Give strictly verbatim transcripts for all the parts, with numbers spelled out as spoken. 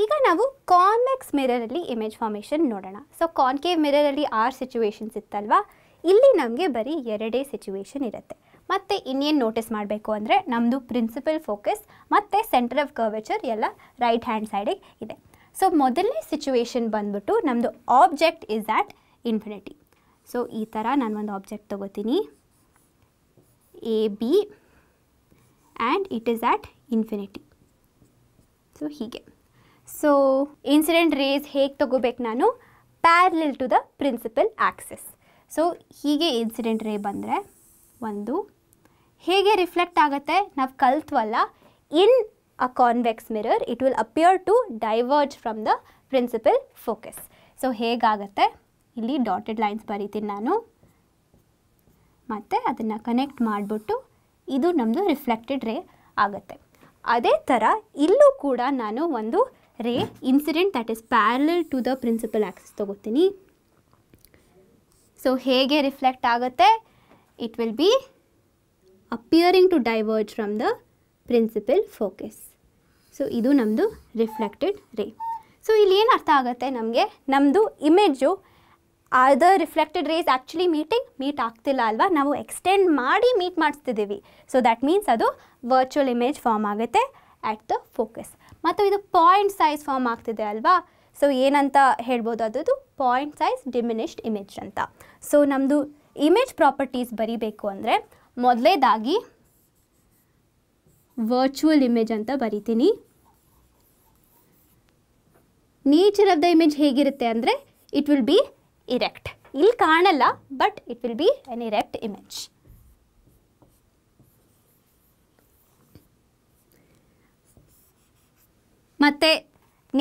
ಈಗ ನಾವು convex mirror ಅಲ್ಲಿ ಇಮೇಜ್ ಫಾರ್ಮೇಷನ್ ನೋಡೋಣ. ಸೊ ಕಾನ್ಕೇವ್ ಮಿರರ್ ಅಲ್ಲಿ ಆರು ಸಿಚುವೇಶನ್ಸ್ ಇತ್ತಲ್ವಾ, ಇಲ್ಲಿ ನಮಗೆ ಬರೀ ಎರಡೇ ಸಿಚುವೇಶನ್ ಇರುತ್ತೆ. ಮತ್ತೆ ಇನ್ನೇನು ನೋಟಿಸ್ ಮಾಡಬೇಕು ಅಂದರೆ ನಮ್ಮದು ಪ್ರಿನ್ಸಿಪಲ್ ಫೋಕಸ್ ಮತ್ತು ಸೆಂಟರ್ ಆಫ್ ಕರ್ವೇಚರ್ ಎಲ್ಲ ರೈಟ್ ಹ್ಯಾಂಡ್ ಸೈಡಿಗೆ ಇದೆ. ಸೊ ಮೊದಲನೇ ಸಿಚುವೇಶನ್ ಬಂದ್ಬಿಟ್ಟು ನಮ್ಮದು object is at infinity. So ಈ ಥರ ನಾನೊಂದು ಆಬ್ಜೆಕ್ಟ್ ತೊಗೋತೀನಿ A B and it is at infinity. So ಹೀಗೆ ಸೊ ಇನ್ಸಿಡೆಂಟ್ ರೇಸ್ ಹೇಗೆ ತೊಗೋಬೇಕು ನಾನು? Parallel to the principal axis. So ಹೀಗೆ ಇನ್ಸಿಡೆಂಟ್ ರೇ ಬಂದರೆ ಒಂದು ಹೇಗೆ ರಿಫ್ಲೆಕ್ಟ್ ಆಗುತ್ತೆ ನಾವು ಕಲ್ತ್ವಲ್ಲ, in a convex mirror it will appear to diverge from the principal focus. So ಹೇಗಾಗುತ್ತೆ, ಇಲ್ಲಿ ಡಾಟೆಡ್ ಲೈನ್ಸ್ ಬರೀತೀನಿ ನಾನು ಮತ್ತು ಅದನ್ನು ಕನೆಕ್ಟ್ ಮಾಡಿಬಿಟ್ಟು ಇದು ನಮ್ಮದು ರಿಫ್ಲೆಕ್ಟೆಡ್ ರೇ ಆಗುತ್ತೆ. ಅದೇ ಥರ ಇಲ್ಲೂ ಕೂಡ ನಾನು ಒಂದು ray incident that is parallel to the principal axis ತೊಗೋತೀನಿ. ಸೊ ಹೇಗೆ ರಿಫ್ಲೆಕ್ಟ್ ಆಗುತ್ತೆ, it will be appearing to diverge from the principal focus. So idu namdu reflected ray. So illi en artha agutte namge namdu image are the reflected rays actually meeting meet aagtilla alva, navu extend maadi meet maadistidivi. So that means adu virtual image form agutte at the focus. Mattu idu point size form aagtide alva, so enanta helbodu adu point size diminished image anta. So namdu image properties ಬರೀಬೇಕು ಅಂದರೆ ಮೊದಲೇದಾಗಿ virtual image ಅಂತ ಬರಿತೀನಿ. Nature of the image ಹೇಗಿರುತ್ತೆ ಅಂದರೆ it will B erect, ಇಲ್ಲಿ ಕಾಣಲ್ಲ but it will be an erect image. ಮತ್ತು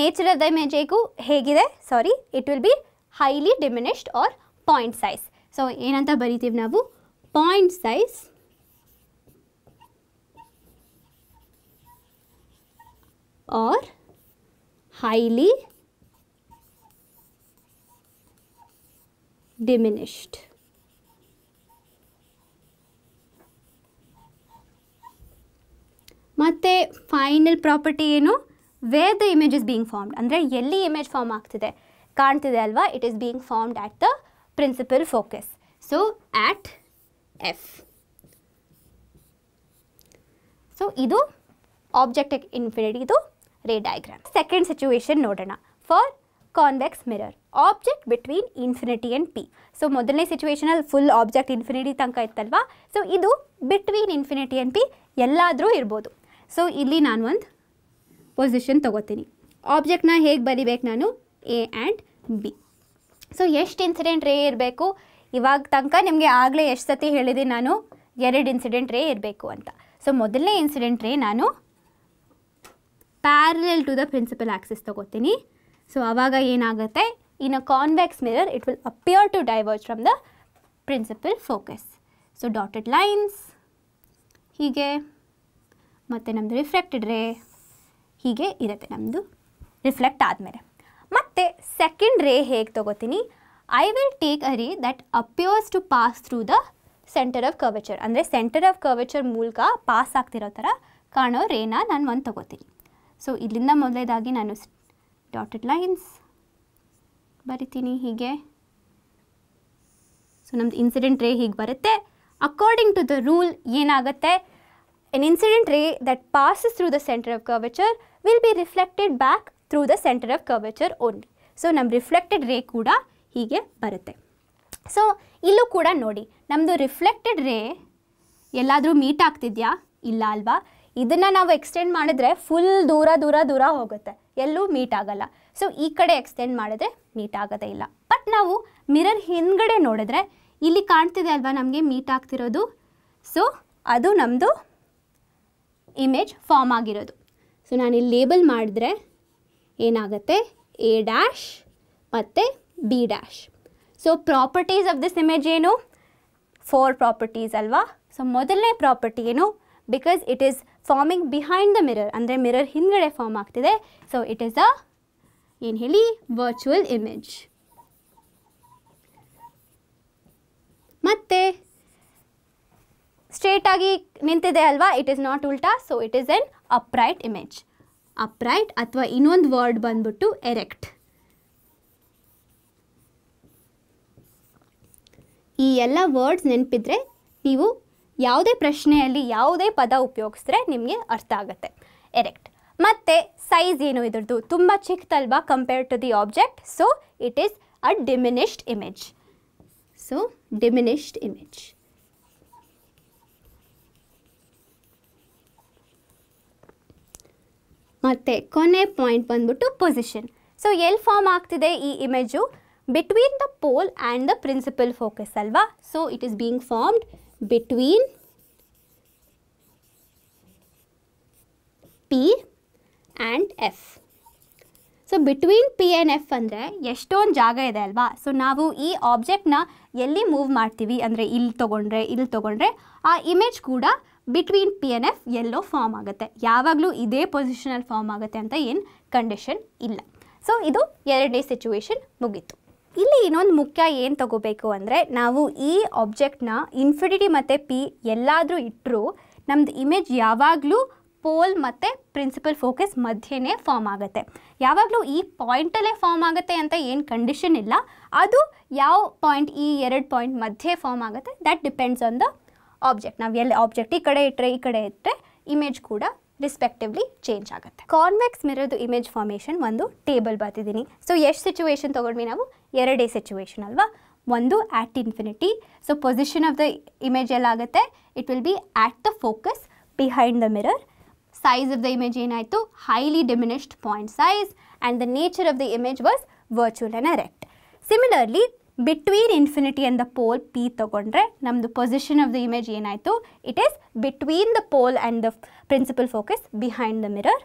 ನೇಚರ್ ಆಫ್ ದ ಇಮೇಜ್ ಹೇಗೂ ಹೇಗಿದೆ sorry it will be highly diminished or point size. So ಏನಂತ ಬರಿತೀವಿ ನಾವು? Point size R highly diminished. ಮತ್ತು ಫೈನಲ್ ಪ್ರಾಪರ್ಟಿ ಏನು? Where the image is being formed, ಅಂದರೆ ಎಲ್ಲಿ ಇಮೇಜ್ ಫಾರ್ಮ್ ಆಗ್ತಿದೆ ಕಾಣ್ತಿದೆ ಅಲ್ವಾ, it is being formed at the principal focus. So at F. So idu object at infinity idu ray diagram. Second situation nodana for convex mirror, object between infinity and P. So modalne situation al full object infinity tanka ittalva, so idu between infinity and P elladru irbodu. So illi naan ond position tagotini. Object na hege baribeku nanu A and B. So ಎಷ್ಟು incident ray ಇರಬೇಕು? ಇವಾಗ ತನಕ ನಿಮಗೆ ಆಗಲೇ ಎಷ್ಟು ಸತಿ ಹೇಳಿದ್ದೀನಿ ನಾನು ಎರಡು ಇನ್ಸಿಡೆಂಟ್ ರೇ ಇರಬೇಕು ಅಂತ. ಸೊ ಮೊದಲನೇ ಇನ್ಸಿಡೆಂಟ್ ರೇ ನಾನು parallel to the principal axis ತೊಗೋತೀನಿ. ಸೊ ಆವಾಗ ಏನಾಗುತ್ತೆ, in a convex mirror it will appear to diverge from the principal focus. So dotted lines ಹೀಗೆ ಮತ್ತು ನಮ್ಮದು ರಿಫ್ಲೆಕ್ಟೆಡ್ ರೇ ಹೀಗೆ ಇರುತ್ತೆ ನಮ್ಮದು ರಿಫ್ಲೆಕ್ಟ್ ಆದಮೇಲೆ. ಮತ್ತು ಸೆಕೆಂಡ್ ರೇ ಹೇಗೆ ತೊಗೋತೀನಿ, I will take a ray that appears to pass through the centre of curvature, ಅಂದರೆ ಸೆಂಟರ್ ಆಫ್ ಕರ್ವೇಚರ್ ಮೂಲಕ ಪಾಸ್ ಆಗ್ತಿರೋ ಥರ ಕಾಣೋ ರೇನ ನಾನು ಒಂದು ತೊಗೋತೀನಿ. ಸೊ ಇಲ್ಲಿಂದ ಮೊದಲೇದಾಗಿ ನಾನು ಡಾಟೆಡ್ ಲೈನ್ಸ್ ಬರಿತೀನಿ ಹೀಗೆ. ಸೊ ನಮ್ಮದು ಇನ್ಸಿಡೆಂಟ್ ರೇ ಹೀಗೆ ಬರುತ್ತೆ. ಅಕಾರ್ಡಿಂಗ್ ಟು ದ ರೂಲ್ ಏನಾಗುತ್ತೆ, an incident ray that passes through the centre of curvature will be reflected back through the center of curvature only. So nam reflected ray kuda hige barutte. So illu kuda nodi namdu reflected ray elladru meet aagtidya illa alva, idanna navu extend madidre full doora doora doora hogutte, ellu meet agalla. So ee kade extend madidre meet agade illa, but navu mirror hingade nodidre illi kaantide alva namge meet aagtirodu. So adu namdu image form agirodu. So naan illi label madidre ಏನಾಗುತ್ತೆ, A dash ಮತ್ತು B dash. So properties of this image ಏನು? Four properties ಅಲ್ವಾ. So ಮೊದಲನೇ property ಏನು, because it is forming behind the mirror, ಅಂದರೆ mirror ಹಿಂದುಗಡೆ form ಆಗ್ತಿದೆ. So it is a ಏನು ಹೇಳಿ ವರ್ಚುವಲ್ ಇಮೇಜ್. ಮತ್ತು ಸ್ಟ್ರೇಟಾಗಿ ನಿಂತಿದೆ ಅಲ್ವಾ, ಇಟ್ ಈಸ್ ನಾಟ್ ಉಲ್ಟಾ, so it is an upright image. upright ಅಥವಾ ಇನ್ನೊಂದು ವರ್ಡ್ ಬಂದ್ಬಿಟ್ಟು erect. ಈ ಎಲ್ಲ ವರ್ಡ್ಸ್ ನೆನಪಿದ್ರೆ ನೀವು ಯಾವುದೇ ಪ್ರಶ್ನೆಯಲ್ಲಿ ಯಾವುದೇ ಪದ ಉಪಯೋಗಿಸಿದ್ರೆ ನಿಮಗೆ ಅರ್ಥ ಆಗುತ್ತೆ. ಎರೆಕ್ಟ್ ಮತ್ತೆ ಸೈಜ್ ಏನು ಇದರದು ತುಂಬಾ ಚಿಕ್ಕದಲ್ವಾ compare to the object, so it is a diminished image. So diminished image. ಮತ್ತೆ ಕೊನೆ ಪಾಯಿಂಟ್ ಬಂದ್ಬಿಟ್ಟು ಪೊಸಿಷನ್. ಸೊ ಎಲ್ಲಿ ಫಾರ್ಮ್ ಆಗ್ತಿದೆ ಈ image? Between the pole and the principal focus alva, so it is being formed between P and F. So between P and F andre eshton jaga ide alva, so navu ee object na elli move martivi andre illi tagondre illi tagondre aa image kuda between P and F yellow form agutte. Yavaglu ide position al form agutte anta en condition illa. So idu erade situation mugitu. ಇಲ್ಲಿ ಇನ್ನೊಂದು ಮುಖ್ಯ ಏನು ತಗೋಬೇಕು ಅಂದರೆ, ನಾವು ಈ ಆಬ್ಜೆಕ್ಟ್ನ infinity ಮತ್ತು P ಎಲ್ಲಾದರೂ ಇಟ್ಟರೂ ನಮ್ಮದು ಇಮೇಜ್ ಯಾವಾಗಲೂ ಪೋಲ್ ಮತ್ತು ಪ್ರಿನ್ಸಿಪಲ್ ಫೋಕಸ್ ಮಧ್ಯೆನೇ ಫಾರ್ಮ್ ಆಗುತ್ತೆ. ಯಾವಾಗಲೂ ಈ ಪಾಯಿಂಟಲ್ಲೇ ಫಾರ್ಮ್ ಆಗುತ್ತೆ ಅಂತ ಏನು ಕಂಡೀಷನ್ ಇಲ್ಲ. ಅದು ಯಾವ ಪಾಯಿಂಟ್ ಈ ಎರಡು ಪಾಯಿಂಟ್ ಮಧ್ಯೆ ಫಾರ್ಮ್ ಆಗುತ್ತೆ, that depends on the object. ನಾವು ಎಲ್ಲಿ ಆಬ್ಜೆಕ್ಟ್ ಈ ಕಡೆ ಇಟ್ಟರೆ ಈ ಕಡೆ ಇಟ್ಟರೆ ಇಮೇಜ್ ಕೂಡ ರಿಸ್ಪೆಕ್ಟಿವ್ಲಿ ಚೇಂಜ್ ಆಗುತ್ತೆ. ಕಾನ್ವೆಕ್ಸ್ ಮಿರರ್ದು ಇಮೇಜ್ ಫಾರ್ಮೇಷನ್ ಒಂದು ಟೇಬಲ್ ಬರ್ತಿದ್ದೀನಿ. ಸೊ ಎಷ್ಟು ಸಿಚುವೇಶನ್ ತೊಗೊಂಡ್ವಿ ನಾವು? ಎರಡೇ ಸಿಚುವೇಶನ್ ಅಲ್ವಾ. ಒಂದು at infinity, so position of the image ಎಲ್ಲಾಗುತ್ತೆ, it will be at the focus behind the mirror. Size of the image ಏನಾಯಿತು? Highly diminished point size and the nature of the image was virtual and erect. Similarly between infinity and the pole P ತೊಗೊಂಡ್ರೆ ನಮ್ಮದು position of the image ಏನಾಯಿತು? It is between the pole and the principal focus behind the mirror.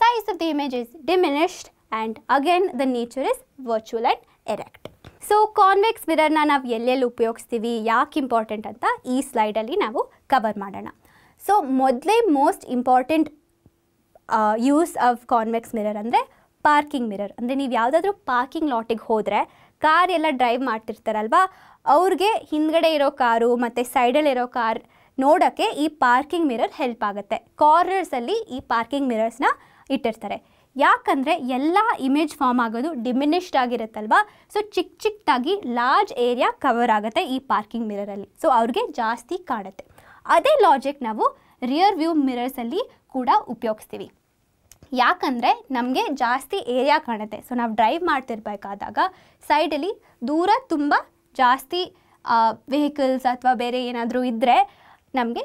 Size of the image is diminished and again the nature is virtual and erect. So convex mirror na nav ellelli upayogisthivi, yak important anta ee slide alli navu cover madana. So modle most important uh, use of convex mirror andre parking mirror. Andre neevu yavadadru parking lot ge hodre car ella drive martirtaralva, avrige hindgade iro karu matte side alli iro car ನೋಡೋಕ್ಕೆ ಈ parking mirror help ಆಗುತ್ತೆ. ಕಾರ್ನರ್ಸಲ್ಲಿ ಈ parking ಮಿರರ್ಸ್ನ ಇಟ್ಟಿರ್ತಾರೆ. ಯಾಕಂದರೆ ಎಲ್ಲ image form ಆಗೋದು diminished ಆಗಿರುತ್ತಲ್ವಾ, so ಚಿಕ್ಕ ಚಿಕ್ಕದಾಗಿ ಲಾರ್ಜ್ ಏರಿಯಾ ಕವರ್ ಆಗುತ್ತೆ ಈ ಪಾರ್ಕಿಂಗ್ ಮಿರರಲ್ಲಿ, ಸೊ ಅವ್ರಿಗೆ ಜಾಸ್ತಿ ಕಾಣುತ್ತೆ. ಅದೇ ಲಾಜಿಕ್ ನಾವು ರಿಯರ್ ವ್ಯೂ ಮಿರರ್ಸಲ್ಲಿ ಕೂಡ ಉಪಯೋಗಿಸ್ತೀವಿ. ಯಾಕಂದರೆ ನಮಗೆ ಜಾಸ್ತಿ ಏರಿಯಾ ಕಾಣುತ್ತೆ. ಸೊ ನಾವು ಡ್ರೈವ್ ಮಾಡ್ತಿರ್ಬೇಕಾದಾಗ ಸೈಡಲ್ಲಿ ದೂರ ತುಂಬ ಜಾಸ್ತಿ ವೆಹಿಕಲ್ಸ್ ಅಥವಾ ಬೇರೆ ಏನಾದರೂ ಇದ್ದರೆ ನಮಗೆ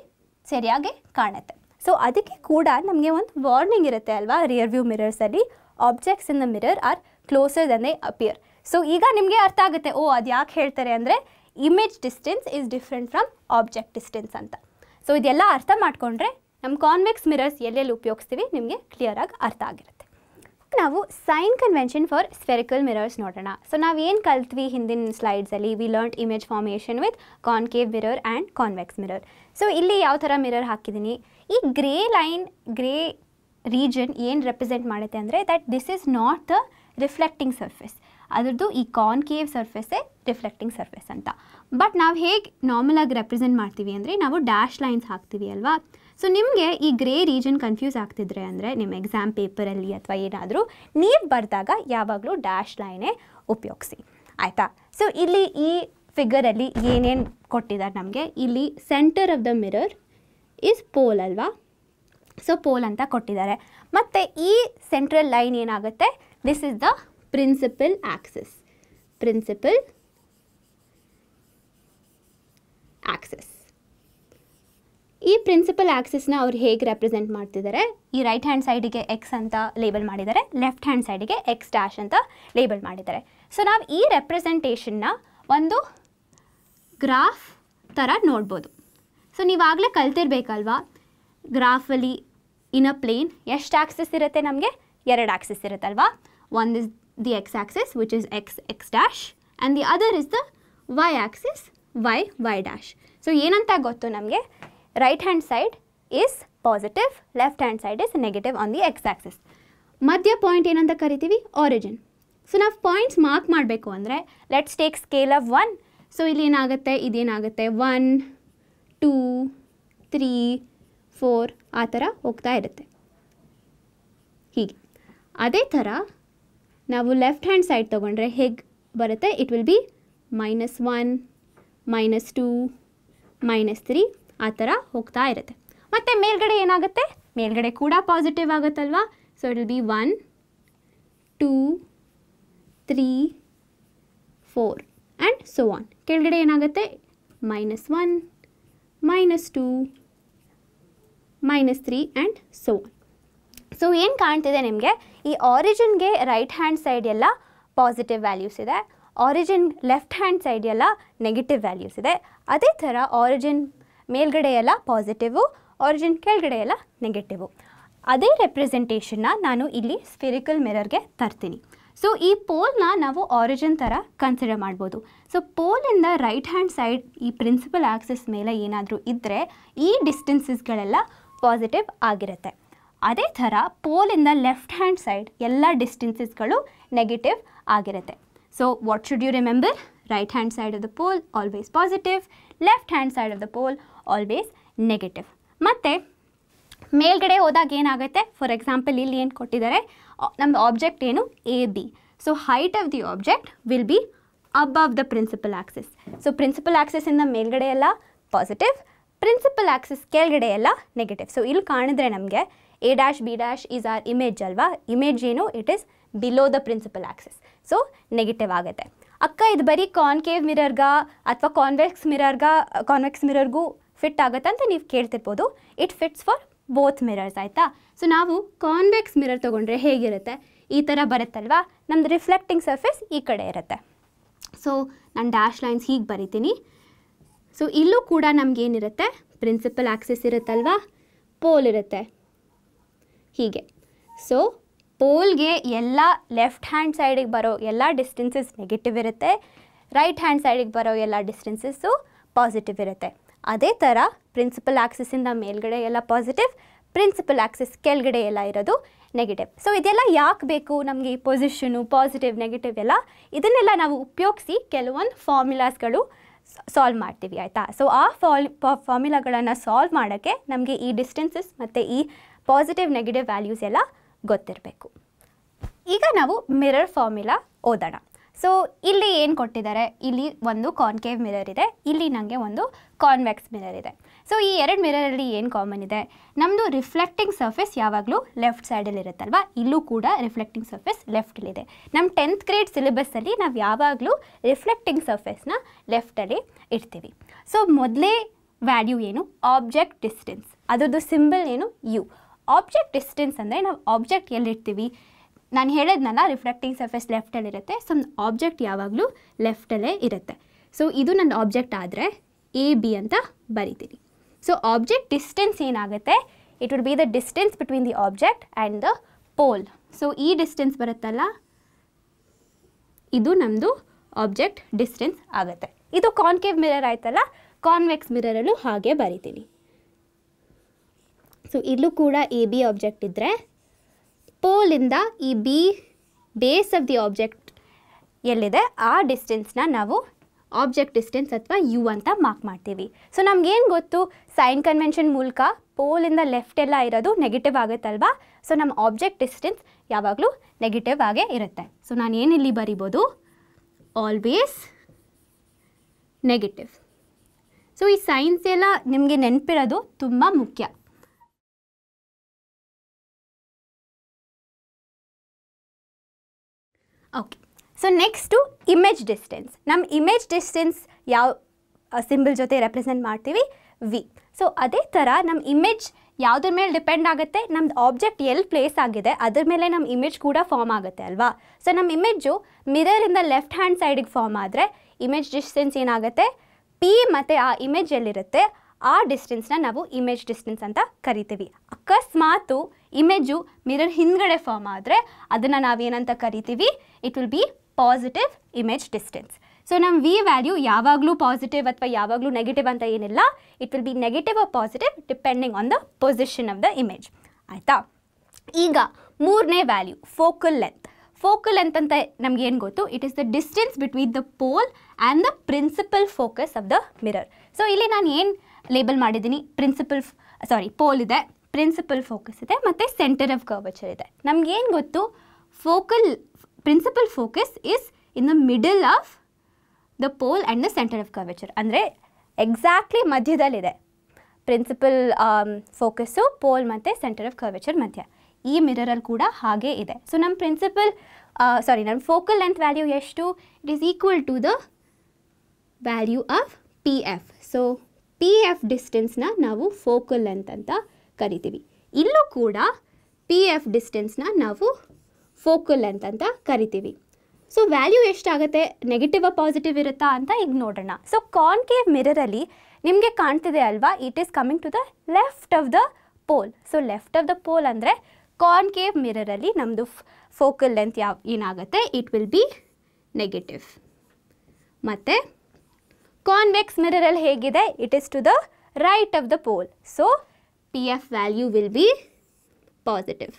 ಸರಿಯಾಗಿ ಕಾಣುತ್ತೆ. ಸೊ ಅದಕ್ಕೆ ಕೂಡ ನಮಗೆ ಒಂದು ವಾರ್ನಿಂಗ್ ಇರುತ್ತೆ ಅಲ್ವಾ ರಿಯರ್ ವ್ಯೂ ಮಿರರ್ಸಲ್ಲಿ, objects in the mirror are closer than they appear. So ಈಗ ನಿಮಗೆ ಅರ್ಥ ಆಗುತ್ತೆ, ಓ ಅದು ಯಾಕೆ ಹೇಳ್ತಾರೆ ಅಂದರೆ image distance is different from object distance ಅಂತ. ಸೊ ಇದೆಲ್ಲ ಅರ್ಥ ಮಾಡಿಕೊಂಡ್ರೆ ನಮ್ಮ ಕಾನ್ವೆಕ್ಸ್ ಮಿರರ್ಸ್ ಎಲ್ಲೆಲ್ಲಿ ಉಪಯೋಗಿಸ್ತೀವಿ ನಿಮಗೆ ಕ್ಲಿಯರಾಗಿ ಅರ್ಥ ಆಗಿರುತ್ತೆ. ನಾವು sign convention for spherical mirrors ನೋಡೋಣ. ಸೊ ನಾವೇನು ಕಲ್ತ್ವಿ ಹಿಂದಿನ ಸ್ಲೈಡ್ಸಲ್ಲಿ, we learned image formation with concave mirror and convex mirror. So ಇಲ್ಲಿ ಯಾವ ಥರ ಮಿರರ್ ಹಾಕಿದ್ದೀನಿ, ಈ ಗ್ರೇ ಲೈನ್ ಗ್ರೇ ರೀಜನ್ ಏನು ರೆಪ್ರೆಸೆಂಟ್ ಮಾಡುತ್ತೆ ಅಂದರೆ that this is not the reflecting surface. ಅದರದ್ದು ಈ ಕಾನ್ಕೇವ್ ಸರ್ಫೇಸೇ ರಿಫ್ಲೆಕ್ಟಿಂಗ್ ಸರ್ಫೇಸ್ ಅಂತ. ಬಟ್ ನಾವು ಹೇಗೆ ನಾರ್ಮಲಾಗಿ ರೆಪ್ರೆಸೆಂಟ್ ಮಾಡ್ತೀವಿ ಅಂದರೆ ನಾವು ಡ್ಯಾಶ್ ಲೈನ್ಸ್ ಹಾಕ್ತೀವಿ ಅಲ್ವಾ. ಸೊ ನಿಮಗೆ ಈ ಗ್ರೇ ರೀಜನ್ ಕನ್ಫ್ಯೂಸ್ ಆಗ್ತಿದ್ರೆ ಅಂದರೆ ನಿಮ್ಮ ಎಕ್ಸಾಮ್ ಪೇಪರಲ್ಲಿ ಅಥವಾ ಏನಾದರೂ ನೀವು ಬರೆದಾಗ ಯಾವಾಗಲೂ ಡ್ಯಾಶ್ ಲೈನೇ ಉಪಯೋಗಿಸಿ ಆಯಿತಾ. ಸೊ ಇಲ್ಲಿ ಈ ಫಿಗರಲ್ಲಿ ಏನೇನು ಕೊಟ್ಟಿದ್ದಾರೆ ನಮಗೆ, ಇಲ್ಲಿ centre of the mirror is pole ಅಲ್ವಾ, ಸೊ ಪೋಲ್ ಅಂತ ಕೊಟ್ಟಿದ್ದಾರೆ. ಮತ್ತು ಈ ಸೆಂಟ್ರಲ್ ಲೈನ್ ಏನಾಗುತ್ತೆ, this is the principal axis, principal axis. ಈ ಪ್ರಿನ್ಸಿಪಲ್ ಆ್ಯಕ್ಸಿಸ್ನ ಅವ್ರು ಹೇಗೆ ರೆಪ್ರೆಸೆಂಟ್ ಮಾಡ್ತಿದ್ದಾರೆ, ಈ ರೈಟ್ ಹ್ಯಾಂಡ್ ಸೈಡಿಗೆ ಎಕ್ಸ್ ಅಂತ ಲೇಬಲ್ ಮಾಡಿದ್ದಾರೆ, ಲೆಫ್ಟ್ ಹ್ಯಾಂಡ್ ಸೈಡಿಗೆ ಎಕ್ಸ್ ಡ್ಯಾಶ್ ಅಂತ ಲೇಬಲ್ ಮಾಡಿದ್ದಾರೆ. ಸೊ ನಾವು ಈ ರೆಪ್ರೆಸೆಂಟೇಷನ್ನ ಒಂದು ಗ್ರಾಫ್ ಥರ ನೋಡ್ಬೋದು. ಸೊ ನೀವಾಗಲೇ ಕಲ್ತಿರ್ಬೇಕಲ್ವಾ, ಗ್ರಾಫಲ್ಲಿ ಇನ್ ಅ ಪ್ಲೇನ್ ಎಷ್ಟು ಆ್ಯಕ್ಸಿಸ್ ಇರುತ್ತೆ ನಮಗೆ? ಎರಡು ಆ್ಯಕ್ಸಿಸ್ ಇರುತ್ತಲ್ವಾ. One is the X axis which is X X dash and the other is the Y axis Y Y dash. So ಏನಂತ ಗೊತ್ತು ನಮಗೆ, right hand side is positive, left hand side is negative on the x axis. madhya point enanta karitivvi origin. So now points mark madbeku andre let's take scale of one. So illi enagutte idu enagutte one two three four aa tara hogta irutte. ಹೀಗೆ. ಅದೇ ಥರ ನಾವು left hand side ತೊಗೊಂಡ್ರೆ ಹೇಗೆ ಬರುತ್ತೆ? It will be minus one, minus two, minus three, ಆ ಥರ ಹೋಗ್ತಾ ಇರುತ್ತೆ. ಮತ್ತು ಮೇಲ್ಗಡೆ ಏನಾಗುತ್ತೆ? ಮೇಲ್ಗಡೆ ಕೂಡ ಪಾಸಿಟಿವ್ ಆಗುತ್ತಲ್ವಾ? So it will be one, two, three, four and so on. ಕೆಳಗಡೆ ಏನಾಗುತ್ತೆ? Minus one, minus two, minus three and so on. So ಏನು ಕಾಣ್ತಿದೆ ನಿಮಗೆ? ಈ ಆರಿಜಿನ್ಗೆ ರೈಟ್ ಹ್ಯಾಂಡ್ ಸೈಡ್ ಎಲ್ಲ ಪಾಸಿಟಿವ್ ವ್ಯಾಲ್ಯೂಸ್ ಇದೆ, ಆರಿಜಿನ್ ಲೆಫ್ಟ್ ಹ್ಯಾಂಡ್ ಸೈಡ್ ಎಲ್ಲ ನೆಗೆಟಿವ್ ವ್ಯಾಲ್ಯೂಸ್ ಇದೆ. ಅದೇ ಥರ ಆರಿಜಿನ್ ಮೇಲ್ಗಡೆ ಎಲ್ಲ ಪಾಸಿಟಿವು, ಆರಿಜಿನ್ ಕೆಳಗಡೆ ಎಲ್ಲ ನೆಗೆಟಿವು. ಅದೇ ರೆಪ್ರೆಸೆಂಟೇಷನ್ನ ನಾನು ಇಲ್ಲಿ ಸ್ಫೆರಿಕಲ್ ಮಿರರ್ಗೆ ತರ್ತೀನಿ. ಸೊ ಈ ಪೋಲ್ನ ನಾವು ಆರಿಜಿನ್ ಥರ ಕನ್ಸಿಡರ್ ಮಾಡ್ಬೋದು. ಸೊ ಪೋಲಿಂದ ರೈಟ್ ಹ್ಯಾಂಡ್ ಸೈಡ್ ಈ ಪ್ರಿನ್ಸಿಪಲ್ ಆಕ್ಸಿಸ್ ಮೇಲೆ ಏನಾದರೂ ಇದ್ದರೆ ಈ ಡಿಸ್ಟೆನ್ಸಸ್ಗಳೆಲ್ಲ ಪಾಸಿಟಿವ್ ಆಗಿರುತ್ತೆ. ಅದೇ ಥರ ಪೋಲಿಂದ ಲೆಫ್ಟ್ ಹ್ಯಾಂಡ್ ಸೈಡ್ ಎಲ್ಲ ಡಿಸ್ಟೆನ್ಸಸ್ಗಳು ನೆಗೆಟಿವ್ ಆಗಿರುತ್ತೆ. So what should you remember? Right hand side of the pole always positive, left hand side of the pole always negative. ಮತ್ತೆ ಮೇಲ್ಗಡೆ ಹೋದಾಗ ಏನಾಗುತ್ತೆ? ಫಾರ್ ಎಕ್ಸಾಂಪಲ್ ಇಲ್ಲಿ ಏನು ಕೊಟ್ಟಿದ್ದಾರೆ? ನಮ್ಮ ಆಬ್ಜೆಕ್ಟ್ ಏನು? A B. So height of the object will be above the principal axis. So principal ಆಕ್ಸಿಸಿಂದ ಮೇಲ್ಗಡೆ ಎಲ್ಲ ಪಾಸಿಟಿವ್, ಪ್ರಿನ್ಸಿಪಲ್ ಆಕ್ಸಿಸ್ ಕೆಳಗಡೆ ಎಲ್ಲ ನೆಗೆಟಿವ್. ಸೊ ಇಲ್ಲಿ ಕಾಣಿದ್ರೆ ನಮಗೆ A dash B dash is R image ಅಲ್ವಾ? ಇಮೇಜ್ ಏನು? It is below the principal axis. So negative ಆಗುತ್ತೆ. ಅಕ್ಕ ಇದು ಬರೀ ಕಾನ್ಕೇವ್ ಮಿರರ್ಗ ಅಥವಾ ಕಾನ್ವೆಕ್ಸ್ ಮಿರರ್ಗ ಕಾನ್ವೆಕ್ಸ್ ಮಿರರ್ಗೂ ಫಿಟ್ ಆಗುತ್ತೆ ಅಂತ ನೀವು ಕೇಳ್ತಿರ್ಬೋದು. It fits for both mirrors, ಆಯಿತಾ? ಸೊ ನಾವು ಕಾನ್ವೆಕ್ಸ್ ಮಿರರ್ ತೊಗೊಂಡ್ರೆ ಹೇಗಿರುತ್ತೆ? ಈ ಥರ ಬರುತ್ತಲ್ವಾ? ನಮ್ಮದು ರಿಫ್ಲೆಕ್ಟಿಂಗ್ ಸರ್ಫೇಸ್ ಈ ಕಡೆ ಇರುತ್ತೆ. ಸೊ ನಾನು ಡ್ಯಾಶ್ ಲೈನ್ಸ್ ಹೀಗೆ ಬರಿತೀನಿ. ಸೊ ಇಲ್ಲೂ ಕೂಡ ನಮಗೇನಿರುತ್ತೆ? ಪ್ರಿನ್ಸಿಪಲ್ ಆಕ್ಸಿಸ್ ಇರುತ್ತಲ್ವಾ? ಪೋಲ್ ಇರುತ್ತೆ ಹೀಗೆ. ಸೊ ಪೋಲ್ಗೆ ಎಲ್ಲ ಲೆಫ್ಟ್ ಹ್ಯಾಂಡ್ ಸೈಡಿಗೆ ಬರೋ ಎಲ್ಲ ಡಿಸ್ಟೆನ್ಸಸ್ ನೆಗೆಟಿವ್ ಇರುತ್ತೆ, ರೈಟ್ ಹ್ಯಾಂಡ್ ಸೈಡಿಗೆ ಬರೋ ಎಲ್ಲ ಡಿಸ್ಟೆನ್ಸಸ್ಸು ಪಾಸಿಟಿವ್ ಇರುತ್ತೆ. ಅದೇ ಥರ ಪ್ರಿನ್ಸಿಪಲ್ ಆಕ್ಸಿಸಿಂದ ಮೇಲ್ಗಡೆ ಎಲ್ಲ ಪಾಸಿಟಿವ್, ಪ್ರಿನ್ಸಿಪಲ್ ಆಕ್ಸಿಸ್ ಕೆಳಗಡೆ ಎಲ್ಲ ಇರೋದು ನೆಗೆಟಿವ್. ಸೊ ಇದೆಲ್ಲ ಯಾಕೆ ಬೇಕು ನಮಗೆ? ಈ ಪೊಸಿಷನು ಪಾಸಿಟಿವ್ ನೆಗೆಟಿವ್ ಎಲ್ಲ ಇದನ್ನೆಲ್ಲ ನಾವು ಉಪಯೋಗಿಸಿ ಕೆಲವೊಂದು ಫಾರ್ಮುಲಾಸ್ಗಳು ಸಾಲ್ವ್ ಮಾಡ್ತೀವಿ, ಆಯಿತಾ? ಸೊ ಆ ಫಾಲ್ ಫಾರ್ಮುಲಾಗಳನ್ನು ಸಾಲ್ವ್ ಮಾಡೋಕ್ಕೆ ನಮಗೆ ಈ ಡಿಸ್ಟೆನ್ಸಸ್ ಮತ್ತು ಈ ಪಾಸಿಟಿವ್ ನೆಗೆಟಿವ್ ವ್ಯಾಲ್ಯೂಸ್ ಎಲ್ಲ ಗೊತ್ತಿರಬೇಕು. ಈಗ ನಾವು ಮಿರರ್ ಫಾರ್ಮುಲಾ ಓದೋಣ. ಸೊ ಇಲ್ಲಿ ಏನು ಕೊಟ್ಟಿದ್ದಾರೆ? ಇಲ್ಲಿ ಒಂದು ಕಾನ್ಕೇವ್ ಮಿರರ್ ಇದೆ, ಇಲ್ಲಿ ನನಗೆ ಒಂದು ಕಾನ್ವೆಕ್ಸ್ ಮಿರರ್ ಇದೆ. ಸೊ ಈ ಎರಡು ಮಿರರಲ್ಲಿ ಏನು ಕಾಮನ್ ಇದೆ? ನಮ್ಮದು ರಿಫ್ಲೆಕ್ಟಿಂಗ್ ಸರ್ಫೇಸ್ ಯಾವಾಗಲೂ ಲೆಫ್ಟ್ ಸೈಡಲ್ಲಿ ಇರುತ್ತಲ್ವ? ಇಲ್ಲೂ ಕೂಡ ರಿಫ್ಲೆಕ್ಟಿಂಗ್ ಸರ್ಫೇಸ್ ಲೆಫ್ಟಲ್ಲಿದೆ. ನಮ್ಮ ಟೆಂತ್ ಗ್ರೇಡ್ ಸಿಲೆಬಸ್ಸಲ್ಲಿ ನಾವು ಯಾವಾಗಲೂ ರಿಫ್ಲೆಕ್ಟಿಂಗ್ ಸರ್ಫೇಸ್ನ ಲೆಫ್ಟಲ್ಲಿ ಇಡ್ತೀವಿ. ಸೊ ಮೊದಲೇ ವ್ಯಾಲ್ಯೂ ಏನು? Object distance. ಅದರದ್ದು ಸಿಂಬಲ್ ಏನು? ಯು. ಆಬ್ಜೆಕ್ಟ್ ಡಿಸ್ಟೆನ್ಸ್ ಅಂದರೆ ನಾವು ಆಬ್ಜೆಕ್ಟ್ ಎಲ್ಲಿಡ್ತೀವಿ? ನಾನು ಹೇಳಿದ್ನಲ್ಲ, ರಿಫ್ಲೆಕ್ಟಿಂಗ್ ಸರ್ಫೇಸ್ ಲೆಫ್ಟಲ್ಲಿರುತ್ತೆ. ಸೊ ನನ್ನ ಆಬ್ಜೆಕ್ಟ್ ಯಾವಾಗಲೂ ಲೆಫ್ಟಲ್ಲೇ ಇರುತ್ತೆ. ಸೊ ಇದು ನನ್ನ ಆಬ್ಜೆಕ್ಟ್ ಆದರೆ ಎ ಬಿ ಅಂತ ಬರಿತೀರಿ. ಸೊ ಆಬ್ಜೆಕ್ಟ್ ಡಿಸ್ಟೆನ್ಸ್ ಏನಾಗುತ್ತೆ? It will be the distance between the object and the pole. So ಈ ಡಿಸ್ಟೆನ್ಸ್ ಬರುತ್ತಲ್ಲ, ಇದು ನಮ್ಮದು ಆಬ್ಜೆಕ್ಟ್ ಡಿಸ್ಟೆನ್ಸ್ ಆಗುತ್ತೆ. ಇದು ಕಾನ್ಕೇವ್ ಮಿರರ್ ಆಯ್ತಲ್ಲ, ಕಾನ್ವೆಕ್ಸ್ ಮಿರರಲ್ಲೂ ಹಾಗೆ ಬರಿತೀನಿ. ಸೊ ಇಲ್ಲೂ ಕೂಡ ಎ ಬಿ ಆಬ್ಜೆಕ್ಟ್ ಇದ್ದರೆ ಪೋಲಿಂದ ಈ B base of the object ಎಲ್ಲಿದೆ ಆ ಡಿಸ್ಟೆನ್ಸ್ನ ನಾವು ಆಬ್ಜೆಕ್ಟ್ ಡಿಸ್ಟೆನ್ಸ್ ಅಥವಾ ಯು ಅಂತ ಮಾರ್ಕ್ ಮಾಡ್ತೀವಿ. ಸೊ ನಮಗೇನು ಗೊತ್ತು? ಸೈನ್ ಕನ್ವೆನ್ಷನ್ ಮೂಲಕ ಪೋಲಿಂದ ಲೆಫ್ಟ್ ಎಲ್ಲ ಇರೋದು ನೆಗೆಟಿವ್ ಆಗುತ್ತಲ್ವಾ? ಸೊ ನಮ್ಮ ಆಬ್ಜೆಕ್ಟ್ ಡಿಸ್ಟೆನ್ಸ್ ಯಾವಾಗಲೂ ನೆಗೆಟಿವ್ ಆಗೇ ಇರುತ್ತೆ. ಸೊ ನಾನು ಏನಿಲ್ಲಿ ಬರಿಬೋದು? Always negative. ಸೊ ಈ ಸೈನ್ಸ್ ಎಲ್ಲ ನಿಮಗೆ ನೆನಪಿರೋದು ತುಂಬ ಮುಖ್ಯ. Okay, so next image distance. ನಮ್ಮ ಇಮೇಜ್ ಡಿಸ್ಟೆನ್ಸ್ ಯಾವ ಸಿಂಬಲ್ ಜೊತೆ ರೆಪ್ರೆಸೆಂಟ್ ಮಾಡ್ತೀವಿ? ವಿ. ಸೊ ಅದೇ ಥರ ನಮ್ಮ ಇಮೇಜ್ ಯಾವುದ್ರ ಮೇಲೆ ಡಿಪೆಂಡ್ ಆಗುತ್ತೆ? ನಮ್ಮದು ಆಬ್ಜೆಕ್ಟ್ ಎಲ್ಲಿ ಪ್ಲೇಸ್ ಆಗಿದೆ ಅದ್ರ ಮೇಲೆ ನಮ್ಮ ಇಮೇಜ್ ಕೂಡ ಫಾರ್ಮ್ ಆಗುತ್ತೆ ಅಲ್ವಾ? ಸೊ ನಮ್ಮ ಇಮೇಜು ಮಿರರಿಂದ ಲೆಫ್ಟ್ ಹ್ಯಾಂಡ್ ಸೈಡಿಗೆ ಫಾರ್ಮ್ ಆದರೆ ಇಮೇಜ್ ಡಿಸ್ಟೆನ್ಸ್ ಏನಾಗುತ್ತೆ? ಪಿ ಮತ್ತು ಆ ಇಮೇಜ್ ಎಲ್ಲಿರುತ್ತೆ ಆ ಡಿಸ್ಟೆನ್ಸ್ನ ನಾವು ಇಮೇಜ್ ಡಿಸ್ಟೆನ್ಸ್ ಅಂತ ಕರಿತೀವಿ. ಅಕಸ್ಮಾತು ಇಮೇಜು ಮಿರರ್ ಹಿಂದ್ಗಡೆ ಫಾರ್ಮ್ ಆದರೆ ಅದನ್ನು ನಾವೇನಂತ ಕರಿತೀವಿ? It will be positive image distance. So ನಮ್ಮ ವಿ ವ್ಯಾಲ್ಯೂ ಯಾವಾಗಲೂ ಪಾಸಿಟಿವ್ ಅಥವಾ ಯಾವಾಗಲೂ ನೆಗೆಟಿವ್ ಅಂತ ಏನಿಲ್ಲ. It will be negative or positive depending on the position of the image, ಆಯಿತಾ? ಈಗ ಮೂರನೇ value focal length. Focal length ಅಂತ ನಮಗೇನು ಗೊತ್ತು? It is the distance between the pole and the principal focus of the mirror. So ಇಲ್ಲಿ ನಾನು ಏನು label ಮಾಡಿದ್ದೀನಿ? ಪ್ರಿನ್ಸಿಪಲ್ ಸಾರಿ ಪೋಲ್ ಇದೆ, principal focus ide matte center of curvature ide. Namage en gottu focal principal focus is in the middle of the pole and the center of curvature. Andre exactly madhyadalli ide. Principal um, focus pole matte center of curvature madhya. E mirror al kuda hage ide. So nam principal uh, sorry nam focal length value eshtu, it is equal to the value of P F. So P F distance na navu focal length anta karitivi. Illu kuda P F distance na navu focal length anta karitivi. So value eshtu agate, negative or positive irutta anta ig nodona. So concave mirror alli nimge kaantide alva, it is coming to the left of the pole. So left of the pole andre concave mirror alli namdu focal length yav enagate, it will be negative. Matte convex mirror al hegide, it is to the right of the pole. So P F value will be positive.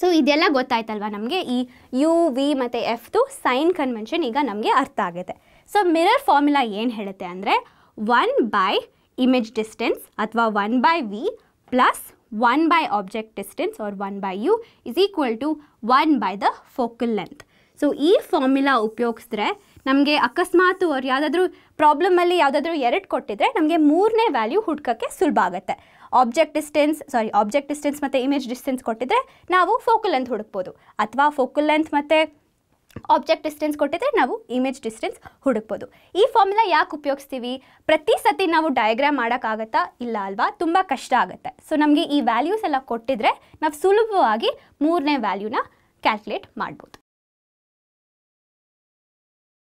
So idella gottaitalva namge ee u v matte f tu sign convention iga namge artha agide. So mirror formula yen helutte andre one by image distance athwa one by v plus one by object distance or one by u is equal to one by the focal length. So ee formula upayogisidre namge akasmaat avaru yadadru problem alli yadadru eradu kottidre namge moorne value hudkakke sulba agutte. Object distance sorry object distance matte image distance kottidre naavu focal length hudukbodu athwa focal length matte object distance kottidre naavu image distance hudukbodu. Ee formula yaak upayogistivi, prati sati naavu diagram madaka agutta illa alva, tumba kashta agutte. So namge ee values ella kottidre naavu sulabavagi moorne value na calculate madbodu.